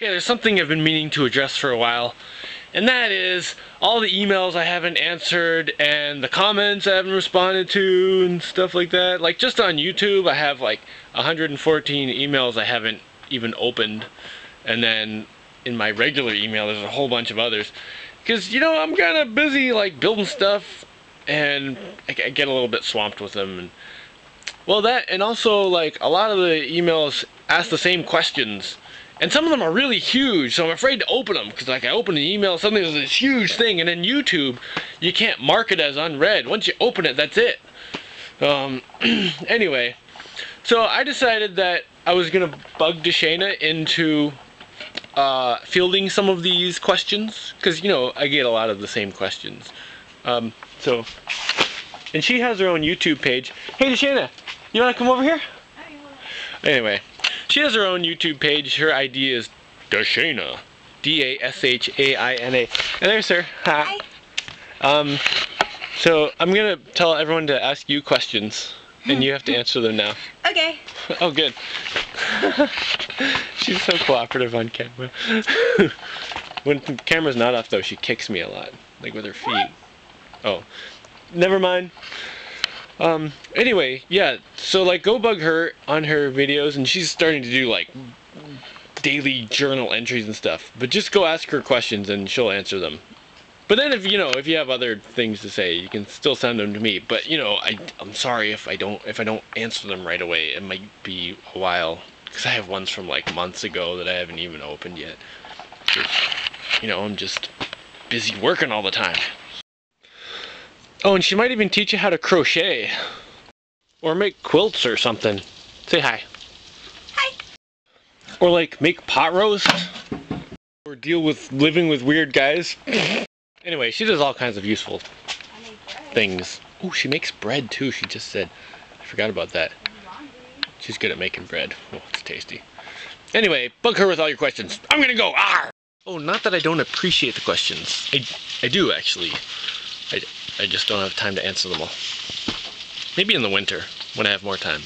Yeah, there's something I've been meaning to address for a while, and that is all the emails I haven't answered and the comments I haven't responded to and stuff like that. Like, just on YouTube, I have like 114 emails I haven't even opened, and then in my regular email there's a whole bunch of others. Because, you know, I'm kind of busy, like, building stuff, and I get a little bit swamped with them. And, well, that, and also, like, a lot of the emails ask the same questions. And some of them are really huge, so I'm afraid to open them, because, like, I open an email, suddenly there's this huge thing, and then YouTube, you can't mark it as unread. Once you open it, that's it. Anyway, so I decided that I was going to bug Dashaina into fielding some of these questions, because, you know, I get a lot of the same questions. And she has her own YouTube page. Hey, Dashaina, you want to come over here? Anyway. She has her own YouTube page. Her ID is Dashaina, D-A-S-H-A-I-N-A. And there, sir. Hi. So I'm gonna tell everyone to ask you questions, and you have to answer them now. Okay. Oh, good. She's so cooperative on camera. When the camera's not off, though, she kicks me a lot, like with her feet. What? Oh, never mind. Anyway, yeah, so, like, go bug her on her videos, and she's starting to do, like, daily journal entries and stuff, but just go ask her questions and she'll answer them. But then, if, you know, if you have other things to say, you can still send them to me, but, you know, I'm sorry if I don't answer them right away. It might be a while, because I have ones from, like, months ago that I haven't even opened yet. You know, I'm just busy working all the time. Oh, and she might even teach you how to crochet. Or make quilts or something. Say hi. Hi. Or, like, make pot roast. Or deal with living with weird guys. Anyway, she does all kinds of useful things. Oh, she makes bread, too, she just said. I forgot about that. She's good at making bread. Oh, it's tasty. Anyway, bug her with all your questions. I'm gonna go. Arr! Oh, not that I don't appreciate the questions. I do, actually. I just don't have time to answer them all. Maybe in the winter, when I have more time.